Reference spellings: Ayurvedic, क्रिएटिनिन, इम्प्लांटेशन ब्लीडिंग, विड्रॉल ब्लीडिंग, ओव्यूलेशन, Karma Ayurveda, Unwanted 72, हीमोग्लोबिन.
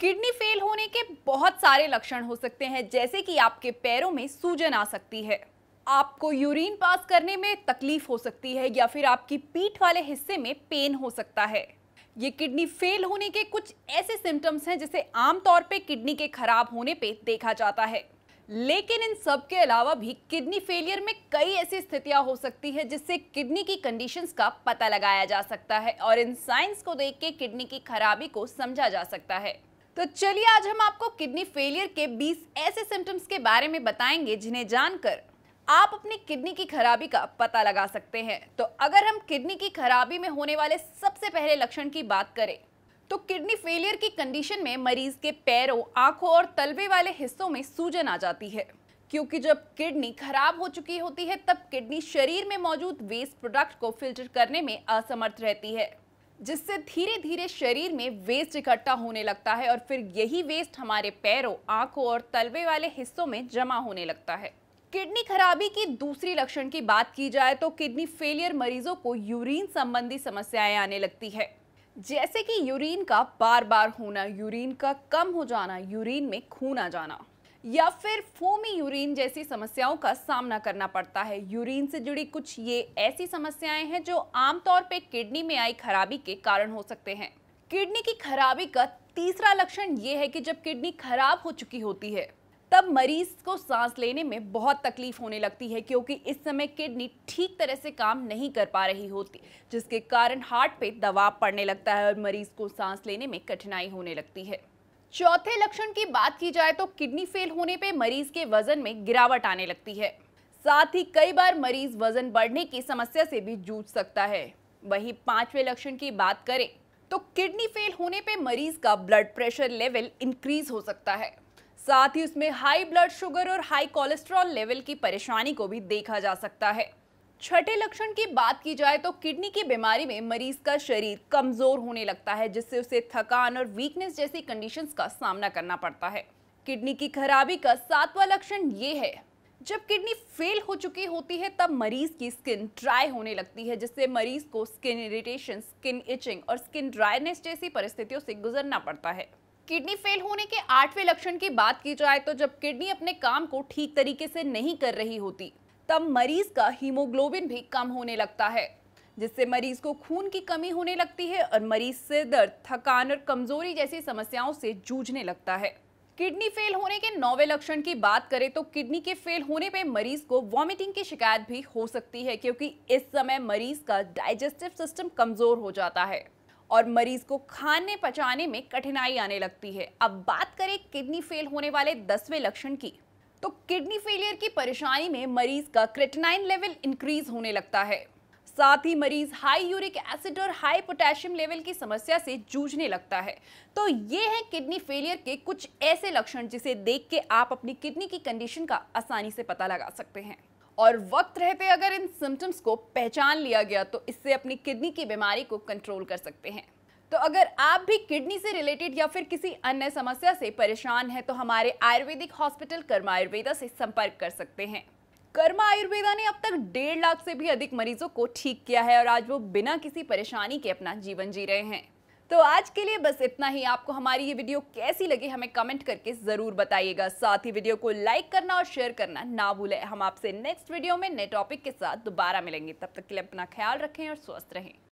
Kidney fail होने के बहुत सारे लक्षण हो सकते हैं, जैसे कि आपके पैरों में सूजन आ सकती है, आपको यूरिन पास करने में तकलीफ हो सकती है या फिर आपकी पीठ वाले हिस्से में पेन हो सकता है। ये किडनी फेल होने के कुछ ऐसे सिम्टम्स हैं जिसे आमतौर पे किडनी के खराब होने पे देखा जाता है। लेकिन इन सब के अलावा भी किडनी फेलियर में कई ऐसी स्थितियां हो सकती है जिससे किडनी की कंडीशंस का पता लगाया जा सकता है और इन साइंस को देख के किडनी की खराबी को समझा जा सकता है। तो चलिए आज हम आपको किडनी फेलियर के 20 ऐसे सिम्टम्स के बारे में बताएंगे जिन्हें जानकर आप अपनी किडनी की खराबी का पता लगा सकते हैं। तो अगर हम किडनी की खराबी में होने वाले सबसे पहले लक्षण की बात करें तो किडनी फेलियर की कंडीशन में मरीज के पैरों, आंखों और तलवे वाले हिस्सों में सूजन आ जाती है, क्योंकि जब किडनी खराब हो चुकी होती है तब किडनी शरीर में मौजूद वेस्ट प्रोडक्ट को फिल्टर करने में असमर्थ रहती है, जिससे धीरे धीरे शरीर में वेस्ट इकट्ठा होने लगता है और फिर यही वेस्ट हमारे पैरों, आंखों और तलवे वाले हिस्सों में जमा होने लगता है। किडनी खराबी की दूसरी लक्षण की बात की जाए तो किडनी फेलियर मरीजों को यूरिन संबंधी समस्याएं आने लगती है, जैसे कि यूरिन का बार बार होना, यूरिन का कम हो जाना, यूरिन में खून आ जाना या फिर फोमी यूरिन जैसी समस्याओं का सामना करना पड़ता है। यूरिन से जुड़ी कुछ ये ऐसी समस्याएं हैं जो आमतौर पर किडनी में आई खराबी के कारण हो सकते हैं। किडनी की खराबी का तीसरा लक्षण ये है कि जब किडनी खराब हो चुकी होती है तब मरीज को सांस लेने में बहुत तकलीफ होने लगती है, क्योंकि इस समय किडनी ठीक तरह से काम नहीं कर पा रही होती, जिसके कारण हार्ट पे दबाव पड़ने लगता है और मरीज को सांस लेने में कठिनाई होने लगती है। चौथे लक्षण की बात की जाए तो किडनी फेल होने पे मरीज के वजन में गिरावट आने लगती है, साथ ही कई बार मरीज वजन बढ़ने की समस्या से भी जूझ सकता है। वहीं पांचवें लक्षण की बात करें तो किडनी फेल होने पर मरीज का ब्लड प्रेशर लेवल इंक्रीज हो सकता है, साथ ही उसमें हाई ब्लड शुगर और हाई कोलेस्ट्रॉल लेवल की परेशानी को भी देखा जा सकता है। छठे लक्षण की बात की जाए तो किडनी की बीमारी में मरीज का शरीर कमजोर होने लगता है, जिससे उसे थकान और वीकनेस जैसी कंडीशंस का सामना करना पड़ता है। किडनी की खराबी का सातवां लक्षण ये है, जब किडनी फेल हो चुकी होती है तब मरीज की स्किन ड्राई होने लगती है, जिससे मरीज को स्किन इरिटेशन, स्किन इचिंग और स्किन ड्राइनेस जैसी परिस्थितियों से गुजरना पड़ता है। किडनी फेल होने के आठवें लक्षण की बात की जाए तो जब किडनी अपने काम को ठीक तरीके से नहीं कर रही होती तब मरीज का हीमोग्लोबिन भी कम होने लगता है, जिससे मरीज को खून की कमी होने लगती है और मरीज सिर दर्द, थकान और कमजोरी जैसी समस्याओं से जूझने लगता है। किडनी फेल होने के नौवें लक्षण की बात करें तो किडनी के फेल होने पर मरीज को वॉमिटिंग की शिकायत भी हो सकती है, क्योंकि इस समय मरीज का डाइजेस्टिव सिस्टम कमजोर हो जाता है और मरीज को खाने पचाने में कठिनाई आने लगती है। अब बात करें किडनी फेल होने वाले 10वें लक्षण की, तो किडनी फेलियर की परेशानी में मरीज का क्रिएटिनिन लेवल इंक्रीज होने लगता है, साथ ही मरीज हाई यूरिक एसिड और हाई पोटेशियम लेवल की समस्या से जूझने लगता है। तो ये हैं किडनी फेलियर के कुछ ऐसे लक्षण जिसे देख के आप अपनी किडनी की कंडीशन का आसानी से पता लगा सकते हैं, और वक्त रहते अगर इन सिम्टम्स को पहचान लिया गया तो इससे अपनी किडनी की बीमारी को कंट्रोल कर सकते हैं। तो अगर आप भी किडनी से रिलेटेड या फिर किसी अन्य समस्या से परेशान हैं तो हमारे आयुर्वेदिक हॉस्पिटल कर्मा आयुर्वेदा से संपर्क कर सकते हैं। कर्मा आयुर्वेदा ने अब तक 1.5 लाख से भी अधिक मरीजों को ठीक किया है और आज वो बिना किसी परेशानी के अपना जीवन जी रहे हैं। तो आज के लिए बस इतना ही। आपको हमारी ये वीडियो कैसी लगी हमें कमेंट करके ज़रूर बताइएगा, साथ ही वीडियो को लाइक करना और शेयर करना ना भूलें। हम आपसे नेक्स्ट वीडियो में नए टॉपिक के साथ दोबारा मिलेंगे, तब तक के लिए अपना ख्याल रखें और स्वस्थ रहें।